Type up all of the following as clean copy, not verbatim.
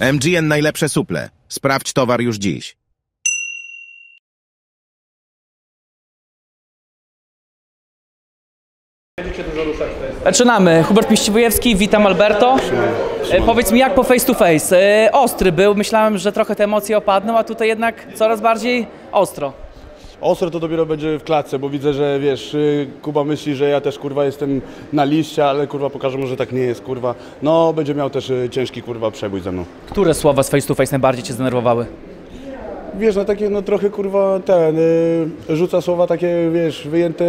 MGN najlepsze suple. Sprawdź towar już dziś. Zaczynamy. Hubert Mściwujewski, witam Alberto. Powiedz mi, jak po face to face? Ostry był, myślałem, że trochę te emocje opadną, a tutaj jednak coraz bardziej ostro. Ostro to dopiero będzie w klatce, bo widzę, że wiesz, Kuba myśli, że ja też kurwa jestem na liście, ale kurwa pokażę mu, że tak nie jest kurwa. No, będzie miał też ciężki kurwa przebój ze mną. Które słowa z face to face najbardziej cię zdenerwowały? Wiesz, no takie no trochę kurwa rzuca słowa takie, wiesz, wyjęte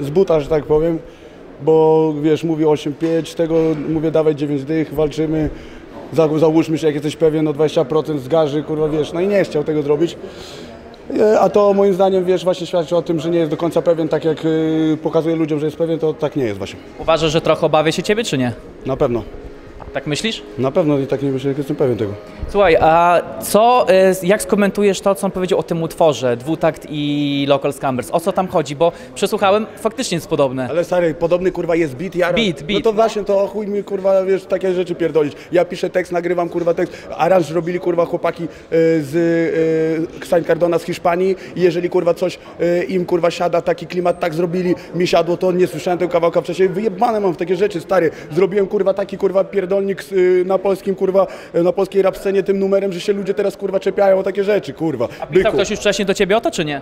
z buta, że tak powiem. Bo wiesz, mówi 8-5, tego mówię dawaj 9 dych, walczymy, załóżmy się, jak jesteś pewien, no 20% zgarzy, kurwa wiesz, no i nie chciał tego zrobić. A to moim zdaniem, wiesz, właśnie świadczy o tym, że nie jest do końca pewien, tak jak pokazuje ludziom, że jest pewien, to tak nie jest właśnie. Uważasz, że trochę obawia się ciebie, czy nie? Na pewno. Tak myślisz? Na pewno i tak nie myślę, jak jestem pewien tego. Słuchaj, a co, jak skomentujesz to, co on powiedział o tym utworze, Dwutakt i Local Scumbers? O co tam chodzi? Bo przesłuchałem, faktycznie jest podobne. Ale stary, podobny kurwa jest beat, ja... Beat. No to właśnie, to chuj mi kurwa, wiesz, takie rzeczy pierdolić. Ja piszę tekst, nagrywam kurwa tekst, aranż robili kurwa chłopaki z Saint Cardona z Hiszpanii i jeżeli kurwa coś im kurwa siada, taki klimat, tak zrobili, mi siadło to, nie słyszałem tego kawałka wcześniej, wyjebane mam w takie rzeczy, stary. Zrobiłem kurwa taki kurwa pierdolnik na polskim kurwa, na polskiej rap scenie tym numerem, że się ludzie teraz kurwa czepiają o takie rzeczy, kurwa. A pisał ktoś już wcześniej do ciebie o to, czy nie?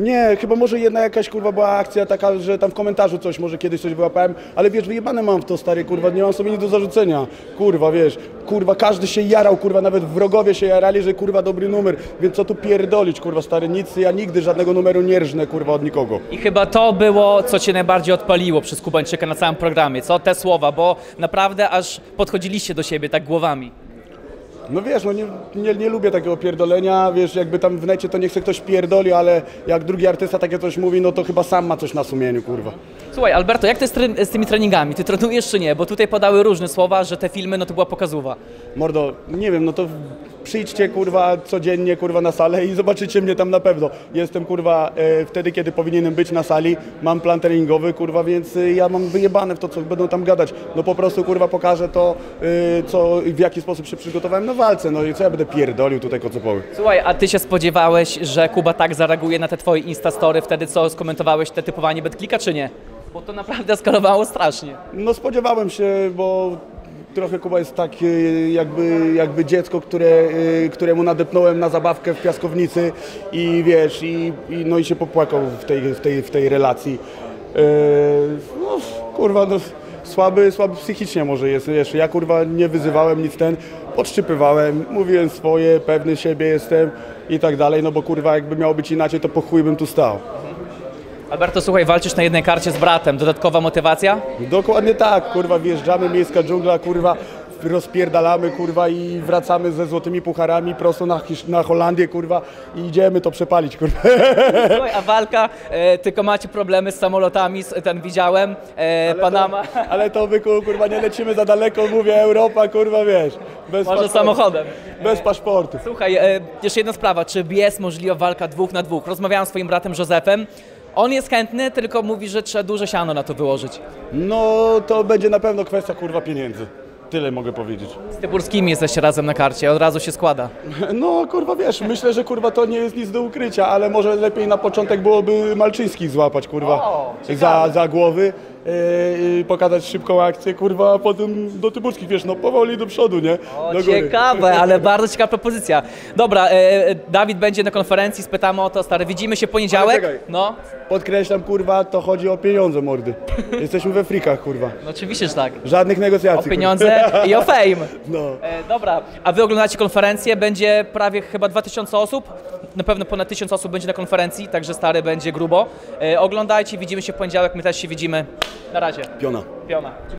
Nie, chyba może jedna jakaś kurwa była akcja taka, że tam w komentarzu coś, może kiedyś coś wyłapałem, ale wiesz, wyjebane mam w to stary, kurwa, nie mam sobie nic do zarzucenia, kurwa, wiesz, kurwa, każdy się jarał, kurwa, nawet wrogowie się jarali, że kurwa dobry numer, więc co tu pierdolić, kurwa, stary, nic, ja nigdy żadnego numeru nie rżnę, kurwa, od nikogo. I chyba to było, co cię najbardziej odpaliło przez Kubańczyka na całym programie, co? Te słowa, bo naprawdę aż podchodziliście do siebie tak głowami. No wiesz, no nie lubię takiego pierdolenia, wiesz, jakby tam w necie to nie chce ktoś pierdoli, ale jak drugi artysta takie coś mówi, no to chyba sam ma coś na sumieniu, kurwa. Słuchaj, Alberto, jak to jest z tymi treningami? Ty trenujesz czy nie? Bo tutaj padały różne słowa, że te filmy, no to była pokazówka. Mordo, nie wiem, no to przyjdźcie, kurwa, codziennie, kurwa, na salę i zobaczycie mnie tam na pewno. Jestem, kurwa, wtedy, kiedy powinienem być na sali, mam plan treningowy, kurwa, więc ja mam wyjebane w to, co będą tam gadać. No po prostu, kurwa, pokażę to, w jaki sposób się przygotowałem na walce, no i co ja będę pierdolił tutaj kocopoły. Słuchaj, a ty się spodziewałeś, że Kuba tak zareaguje na te twoje instastory wtedy, co skomentowałeś te typowanie BetClicka, czy nie? Bo to naprawdę skalowało strasznie. No spodziewałem się, bo... Trochę Kuba jest tak jakby dziecko, któremu nadepnąłem na zabawkę w piaskownicy i wiesz, no i się popłakał w tej relacji. No, kurwa, no, słaby psychicznie może jest, wiesz, ja kurwa nie wyzywałem nic podszczypywałem, mówiłem swoje, pewny siebie jestem i tak dalej, no bo kurwa jakby miało być inaczej, to po chuj bym tu stał. Alberto, słuchaj, walczysz na jednej karcie z bratem. Dodatkowa motywacja? Dokładnie tak, kurwa, wjeżdżamy, miejska dżungla, kurwa, rozpierdalamy, kurwa, i wracamy ze złotymi pucharami prosto na Holandię, kurwa, i idziemy to przepalić, kurwa. Słuchaj, a walka, tylko macie problemy z samolotami, widziałem, Panama. Ale to wyku, kurwa, nie lecimy za daleko, mówię, Europa, kurwa, wiesz. Bez Może paszportu. Samochodem. Bez paszportu. Słuchaj, jeszcze jedna sprawa, czy jest możliwa walka 2 na 2? Rozmawiałem z swoim bratem Jozepem. On jest chętny, tylko mówi, że trzeba duże siano na to wyłożyć. No to będzie na pewno kwestia kurwa pieniędzy. Tyle mogę powiedzieć. Z Tyburskimi jesteście razem na karcie, od razu się składa. No kurwa wiesz, myślę, że kurwa to nie jest nic do ukrycia, ale może lepiej na początek byłoby Malczyńskich złapać kurwa za głowy. Pokazać szybką akcję, kurwa, a potem do Tyburskich, wiesz, no powoli do przodu, nie? O, ciekawe, ale bardzo ciekawa propozycja. Dobra, Dawid będzie na konferencji, spytamy o to, stary, widzimy się poniedziałek. No. Podkreślam, kurwa, to chodzi o pieniądze, mordy. Jesteśmy we frikach, kurwa. No oczywiście, że tak. Żadnych negocjacji. O pieniądze kurwa. I o fame. No. Dobra, a wy oglądacie konferencję, będzie prawie chyba 2000 osób. Na pewno ponad 1000 osób będzie na konferencji, także stary będzie grubo. Oglądajcie, widzimy się w poniedziałek, my też się widzimy. Na razie. Piona.